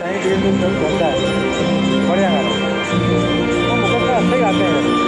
नहीं डेढ़ दिन तक चलता है, बढ़िया गाड़ी तो मुकदमा अच्छे ही आते हैं।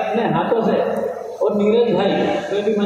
अपने हाथों से और नीरज भाई